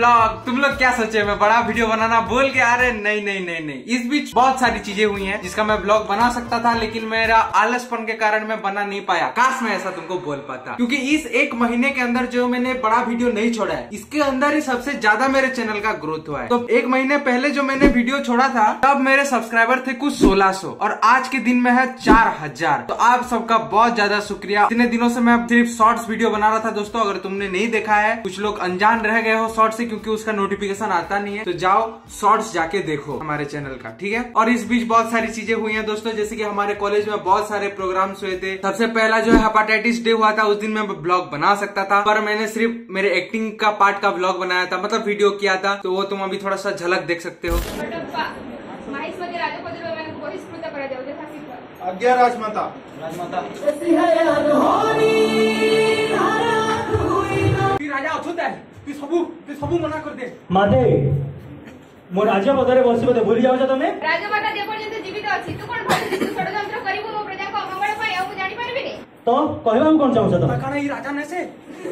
Vlog. तुम लोग क्या सोचे मैं बड़ा वीडियो बनाना बोल के आ रहे? नहीं, इस बीच बहुत सारी चीजें हुई हैं जिसका मैं व्लॉग बना सकता था लेकिन मेरा आलसपन के कारण मैं बना नहीं पाया। काश मैं ऐसा तुमको बोल पाता, क्योंकि इस एक महीने के अंदर जो मैंने बड़ा वीडियो नहीं छोड़ा है इसके अंदर ही सबसे ज्यादा मेरे चैनल का ग्रोथ हुआ है। तो एक महीने पहले जो मैंने वीडियो छोड़ा था तब मेरे सब्सक्राइबर थे कुछ 1600 और आज के दिन में है 4000। तो आप सबका बहुत ज्यादा शुक्रिया। इतने दिनों से मैं सिर्फ शॉर्ट्स वीडियो बना रहा था दोस्तों, अगर तुमने नहीं देखा है, कुछ लोग अनजान रह गए हो शॉर्ट्स से क्योंकि उसका नोटिफिकेशन आता नहीं है, तो जाओ शॉर्ट्स जाके देखो हमारे चैनल का, ठीक है। और इस बीच बहुत सारी चीजें हुई हैं दोस्तों, जैसे कि हमारे कॉलेज में बहुत सारे प्रोग्राम्स हुए थे। सबसे पहला जो है हेपेटाइटिस डे हुआ था, उस दिन मैं ब्लॉग बना सकता था पर मैंने सिर्फ मेरे एक्टिंग का पार्ट का ब्लॉग बनाया था, मतलब वीडियो किया था, तो वो तुम अभी थोड़ा सा झलक देख सकते हो। मो राज्य पदरे बस भूली जाओ तुम राज्यपाल जीवित अच्छी षड्यंत्र तो कहवा कौन चाहूँ।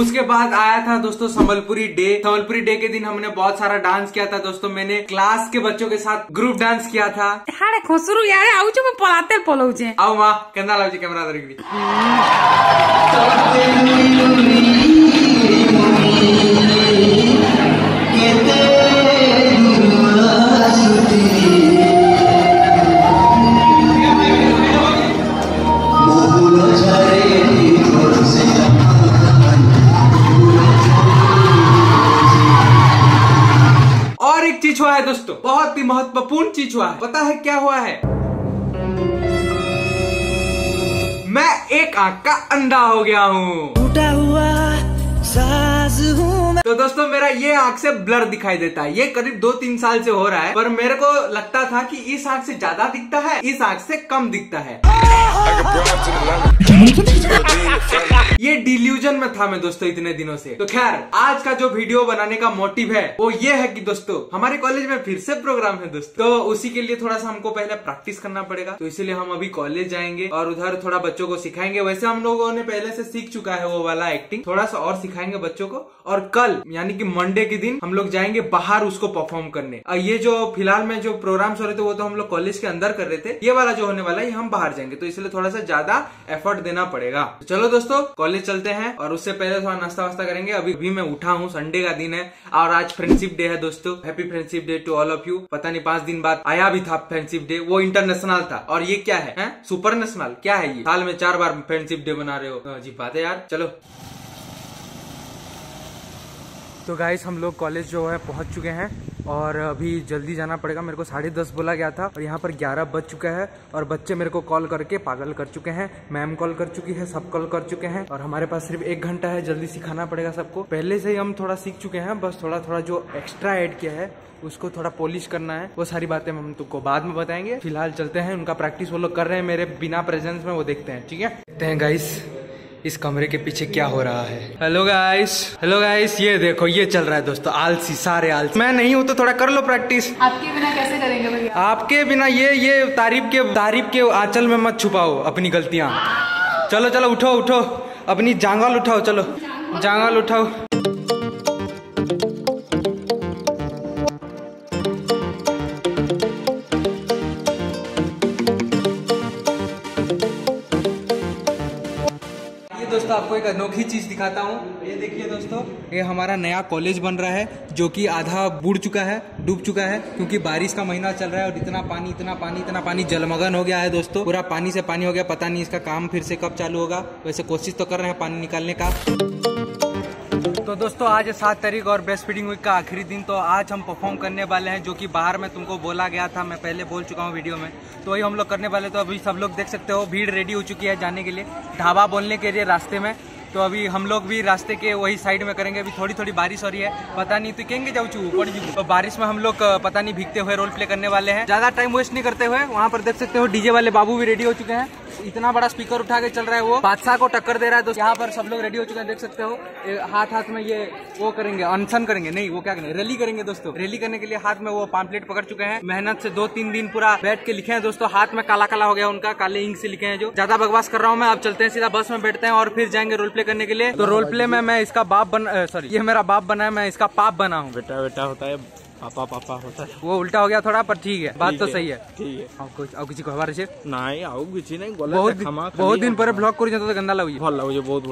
उसके बाद आया था दोस्तों संबलपुरी डे। संबलपुरी डे के दिन हमने बहुत सारा डांस किया था दोस्तों। मैंने क्लास के बच्चों के साथ ग्रुप डांस किया था। हाड़े खोसरू यारे आओ जो मैं पलाते पलोचे आओ मां कंदा लाओ जी कैमरा धर के हुआ है दोस्तों, बहुत ही महत्वपूर्ण चीज हुआ है। पता है क्या हुआ है? मैं एक आंख का अंधा हो गया हूँ। टूटा हुआ साज हूँ। तो दोस्तों मेरा ये आंख से ब्लर दिखाई देता है, ये करीब 2-3 साल से हो रहा है, पर मेरे को लगता था कि इस आंख से ज्यादा दिखता है, इस आंख से कम दिखता है। ये डिल्यूजन में था मैं दोस्तों इतने दिनों से। तो खैर आज का जो वीडियो बनाने का मोटिव है वो ये है कि दोस्तों हमारे कॉलेज में फिर से प्रोग्राम है दोस्तों, तो उसी के लिए थोड़ा सा हमको पहले प्रैक्टिस करना पड़ेगा। तो इसीलिए हम अभी कॉलेज जाएंगे और उधर थोड़ा बच्चों को सिखाएंगे। वैसे हम लोगों ने पहले से सीख चुका है वो वाला एक्टिंग, थोड़ा सा और सिखाएंगे बच्चों को। और कल यानी कि मंडे के दिन हम लोग जाएंगे बाहर उसको परफॉर्म करने। ये जो फिलहाल में जो प्रोग्राम्स हो रहे थे वो तो हम लोग कॉलेज के अंदर कर रहे थे, ये वाला जो होने वाला है हम बाहर जाएंगे, तो इसलिए थोड़ा सा ज्यादा एफर्ट देना पड़ेगा। तो चलो दोस्तों कॉलेज चलते हैं और उससे पहले थोड़ा नाश्ता वास्ता करेंगे। अभी भी मैं उठा हूँ, संडे का दिन है और आज फ्रेंडशिप डे है दोस्तों। Happy friendship day to all of you. पता नहीं 5 दिन बाद आया भी था फ्रेंडशिप डे, वो इंटरनेशनल था और ये क्या है सुपर नेशनल, क्या है ये? साल में 4 बार फ्रेंडशिप डे मना रहे हो, जी बात है यार। चलो तो गाइस हम लोग कॉलेज जो है पहुंच चुके हैं और अभी जल्दी जाना पड़ेगा। मेरे को 10:30 बोला गया था और यहाँ पर 11 बज चुका है और बच्चे मेरे को कॉल करके पागल कर चुके हैं। मैम कॉल कर चुकी है, सब कॉल कर चुके हैं और हमारे पास सिर्फ 1 घंटा है, जल्दी सिखाना पड़ेगा सबको। पहले से ही हम थोड़ा सीख चुके हैं, बस थोड़ा जो एक्स्ट्रा ऐड किया है उसको थोड़ा पॉलिश करना है। वो सारी बातें हम तुमको बाद में बताएंगे, फिलहाल चलते हैं। उनका प्रैक्टिस वो लोग कर रहे हैं मेरे बिना प्रेजेंस में, वो देखते हैं, ठीक है। देखते हैं गाइस इस कमरे के पीछे क्या हो रहा है। हेलो गाइस ये देखो ये चल रहा है दोस्तों, आलसी सारे आलसी। मैं नहीं हूँ तो थोड़ा कर लो प्रैक्टिस। आपके बिना कैसे करेंगे भैया? आपके बिना ये तारीफ के आंचल में मत छुपाओ अपनी गलतियाँ। चलो उठो अपनी जांगल उठाओ, चलो जांगल उठाओ। दोस्तों आपको एक अनोखी चीज दिखाता हूँ, ये देखिए दोस्तों, ये हमारा नया कॉलेज बन रहा है जो कि आधा डूब चुका है क्योंकि बारिश का महीना चल रहा है और इतना पानी जलमग्न हो गया है दोस्तों, पूरा पानी से पानी हो गया। पता नहीं इसका काम फिर से कब चालू होगा, वैसे कोशिश तो कर रहे हैं पानी निकालने का। तो दोस्तों आज 7 तारीख और बेस्ट फीडिंग वीक का आखिरी दिन, तो आज हम परफॉर्म करने वाले हैं जो कि बाहर में तुमको बोला गया था, मैं पहले बोल चुका हूँ वीडियो में, तो वही हम लोग करने वाले। तो अभी सब लोग देख सकते हो भीड़ रेडी हो चुकी है जाने के लिए, ढाबा बोलने के लिए रास्ते में। तो अभी हम लोग भी रास्ते के वही साइड में करेंगे। अभी थोड़ी बारिश हो रही है, पता नहीं तो कहेंगे जाऊँ ऊपर जी। तो बारिश में हम लोग पता नहीं भीगते हुए रोल प्ले करने वाले हैं। ज़्यादा टाइम वेस्ट नहीं करते हुए, वहाँ पर देख सकते हो डीजे वाले बाबू भी रेडी हो चुके हैं इतना बड़ा स्पीकर उठा के चल रहा है वो, बादशाह को टक्कर दे रहा है। तो यहाँ पर सब लोग रेडी हो चुके हैं, देख सकते हो हाथ हाथ में ये वो करेंगे, अनशन करेंगे, नहीं वो क्या करेंगे, रैली करेंगे दोस्तों। रैली करने के लिए हाथ में वो पाम्पलेट पकड़ चुके हैं, मेहनत से 2-3 दिन पूरा बैठ के लिखे हैं दोस्तों, हाथ में काला काला हो गया उनका, काले इंक से लिखे हैं। जो ज्यादा बकवास कर रहा हूँ मैं, अब चलते हैं सीधा बस में बैठते हैं और फिर जाएंगे रोल प्ले करने के लिए। तो रोल प्ले में मैं इसका बाप बना, सॉरी ये मेरा बाप बना है, मैं इसका पाप बना हूँ। बेटा बेटा होता है, पापा पापा होता है, वो उल्टा हो गया थोड़ा, पर ठीक है, बात तो सही है, ठीक है। किसी को हमारे से नहीं आओ, किसी नहीं बहुत दिन पर ब्लॉग करी तो गंदा लगे, भल लगे, बहुत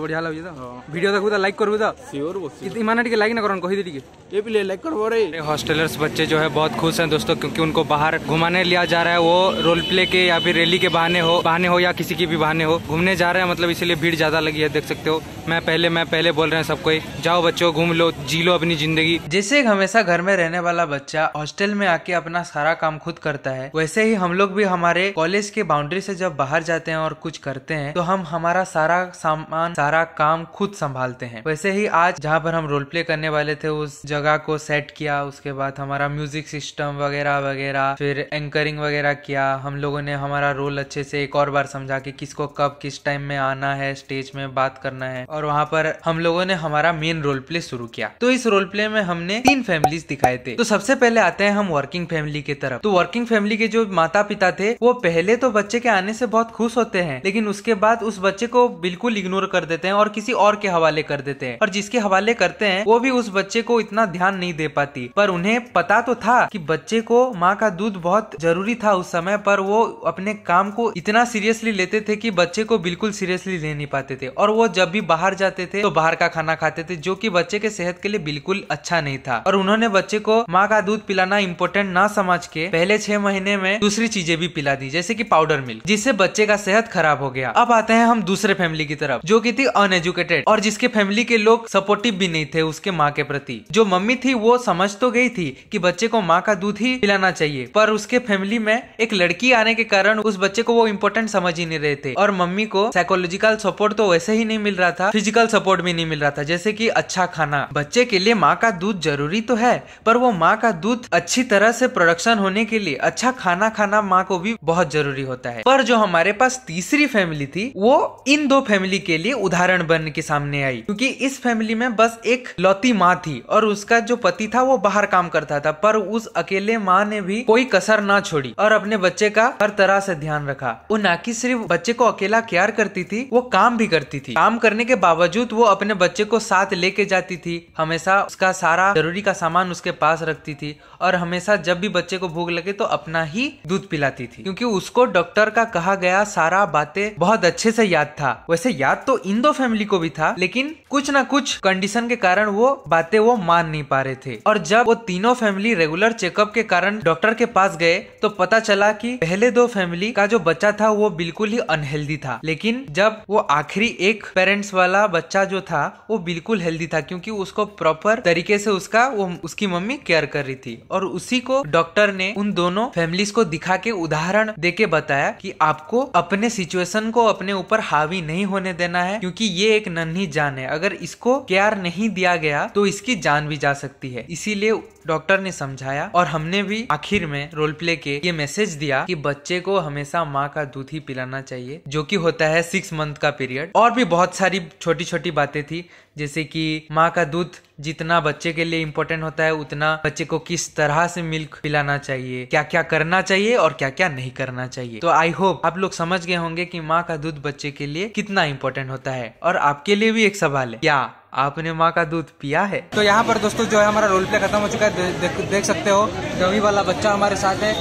बढ़िया लगे। तो वीडियो देखू तो लाइक करू तो श्योर, इमान टे लाइक ना करो, कही दी ये भी लाइक करबो रे। हॉस्टेलर्स बच्चे जो है बहुत खुश हैं दोस्तों, क्योंकि उनको बाहर घुमाने लिया जा रहा है, वो रोल प्ले के या फिर रैली के बहाने हो या किसी के भी बहाने हो, घूमने जा रहे हैं, मतलब इसीलिए भीड़ ज्यादा लगी है। देख सकते हो मैं पहले बोल रहे हैं सबको, जाओ बच्चों घूम लो, जी लो अपनी जिंदगी। जैसे हमेशा घर में रहने वाला बच्चा हॉस्टल में आके अपना सारा काम खुद करता है, वैसे ही हम लोग भी हमारे कॉलेज के बाउंड्री से जब बाहर जाते हैं और कुछ करते हैं तो हम हमारा सारा सामान, सारा काम खुद संभालते हैं। वैसे ही आज जहाँ पर हम रोल प्ले करने वाले थे उस जगह को सेट किया, उसके बाद हमारा म्यूजिक सिस्टम वगैरह वगैरह, फिर एंकरिंग वगैरह किया। हम लोगों ने हमारा रोल अच्छे से एक और बार समझा कि किसको कब किस टाइम में आना है, स्टेज में बात करना है, और वहाँ पर हम लोगों ने हमारा मेन रोल प्ले शुरू किया। तो इस रोल प्ले में हमने 3 फैमिली दिखाए थे। तो सबसे पहले आते हैं हम वर्किंग फैमिली के तरफ। तो वर्किंग फैमिली के जो माता पिता थे वो पहले तो बच्चे के आने से बहुत खुश होते हैं, लेकिन उसके बाद उस बच्चे को बिल्कुल इग्नोर कर देते हैं और किसी और के हवाले कर देते हैं, और जिसके हवाले करते हैं वो भी उस बच्चे को इतना ध्यान नहीं दे पाती। पर उन्हें पता तो था कि बच्चे को माँ का दूध बहुत जरूरी था उस समय, पर वो अपने काम को इतना सीरियसली लेते थे कि बच्चे को बिल्कुल सीरियसली ले नहीं पाते थे, और वो जब भी बाहर जाते थे तो बाहर का खाना खाते थे, जो कि बच्चे के सेहत के लिए बिल्कुल अच्छा नहीं था। और उन्होंने बच्चे को माँ का दूध पिलाना इम्पोर्टेंट ना समझ के पहले 6 महीने में दूसरी चीजें भी पिला दी, जैसे कि पाउडर मिल्क, जिससे बच्चे का सेहत खराब हो गया। अब आते हैं हम दूसरे फैमिली की तरफ, जो कि थी अनएजुकेटेड, और जिसके फैमिली के लोग सपोर्टिव भी नहीं थे उसके माँ के प्रति। जो मम्मी थी वो समझ तो गई थी कि बच्चे को माँ का दूध ही पिलाना चाहिए, पर उसके फैमिली में एक लड़की आने के कारण उस बच्चे को वो इम्पोर्टेंट समझ ही नहीं रहे थे, और मम्मी को साइकोलॉजिकल सपोर्ट तो वैसे ही नहीं मिल रहा था, फिजिकल सपोर्ट भी नहीं मिल रहा था, जैसे कि अच्छा खाना। बच्चे के लिए माँ का दूध जरूरी तो है, पर वो माँ का दूध अच्छी तरह से प्रोडक्शन होने के लिए अच्छा खाना खाना माँ को भी बहुत जरूरी होता है। पर जो हमारे पास तीसरी फैमिली थी वो इन 2 फैमिली के लिए उदाहरण बन के सामने आई, क्योंकि इस फैमिली में बस एक लौती माँ थी, और उसका जो पति था वो बाहर काम करता था, पर उस अकेले माँ ने भी कोई कसर ना छोड़ी और अपने बच्चे का हर तरह से ध्यान रखा। वो ना कि सिर्फ बच्चे को अकेला केयर करती थी, वो काम भी करती थी, काम करने के बावजूद वो अपने बच्चे को साथ लेके जाती थी, हमेशा उसका सारा जरूरी का सामान उसके पास रखती थी, और हमेशा जब भी बच्चे को भूख लगे तो अपना ही दूध पिलाती थी, क्योंकि उसको डॉक्टर का कहा गया सारा बातें बहुत अच्छे से याद था। वैसे याद तो इन 2 फैमिली को भी था, लेकिन कुछ ना कुछ कंडीशन के कारण वो बातें वो मान नहीं पा रहे थे। और जब वो तीनों फैमिली रेगुलर चेकअप के कारण डॉक्टर के पास गए तो पता चला कि पहले 2 फैमिली का जो बच्चा था वो बिल्कुल ही अनहेल्दी था, लेकिन जब वो आखिरी एक पेरेंट्स वाला बच्चा जो था वो बिल्कुल हेल्दी था, क्योंकि उसको प्रॉपर तरीके से उसका उसकी मम्मी केयर कर रही थी। और उसी को डॉक्टर ने उन दोनों फैमिलीज को दिखा के उदाहरण देके बताया कि आपको अपने सिचुएशन को अपने ऊपर हावी नहीं होने देना है, क्योंकि ये एक नन्ही जान है, अगर इसको केयर नहीं दिया गया तो इसकी जान भी जा सकती है। इसीलिए डॉक्टर ने समझाया, और हमने भी आखिर में रोल प्ले के ये मैसेज दिया कि बच्चे को हमेशा माँ का दूध ही पिलाना चाहिए, जो कि होता है 6 मंथ का पीरियड। और भी बहुत सारी छोटी छोटी बातें थी, जैसे कि माँ का दूध जितना बच्चे के लिए इम्पोर्टेंट होता है उतना बच्चे को किस तरह से मिल्क पिलाना चाहिए, क्या क्या करना चाहिए और क्या क्या नहीं करना चाहिए। तो आई होप आप लोग समझ गए होंगे कि माँ का दूध बच्चे के लिए कितना इम्पोर्टेंट होता है। और आपके लिए भी एक सवाल है, क्या आपने माँ का दूध पिया है? तो यहाँ पर दोस्तों जो है हमारा रोल प्ले खत्म हो चुका है। देख सकते हो डमी वाला बच्चा हमारे साथ है,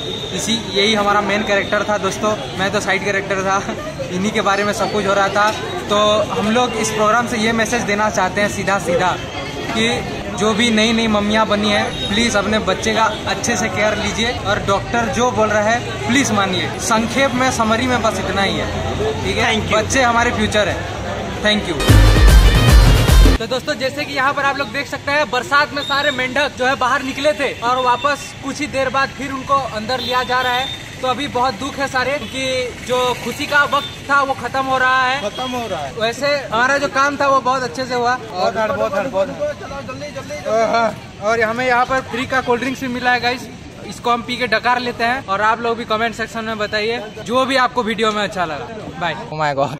यही हमारा मेन कैरेक्टर था दोस्तों, मैं तो साइड कैरेक्टर था, इन्हीं के बारे में सब कुछ हो रहा था। तो हम लोग इस प्रोग्राम से ये मैसेज देना चाहते हैं सीधा कि जो भी नई मम्मियाँ बनी है प्लीज़ अपने बच्चे का अच्छे से केयर लीजिए, और डॉक्टर जो बोल रहा है प्लीज़ मानिए। संक्षेप में समरी में बस इतना ही है, ठीक है, बच्चे हमारे फ्यूचर है। Thank you. तो दोस्तों जैसे कि यहाँ पर आप लोग देख सकते हैं, बरसात में सारे मेंढक जो है बाहर निकले थे, और वापस कुछ ही देर बाद फिर उनको अंदर लिया जा रहा है। तो अभी बहुत दुख है सारे, कि जो खुशी का वक्त था वो खत्म हो रहा है। वैसे हमारा जो काम था वो बहुत अच्छे से हुआ, और बहुत और हमें यहाँ पर फ्री का कोल्ड ड्रिंक्स भी मिला है गाइस, इसको हम पी के डकार लेते हैं और आप लोग भी कमेंट सेक्शन में बताइए जो भी आपको वीडियो में अच्छा लगा। बाय। Oh my God.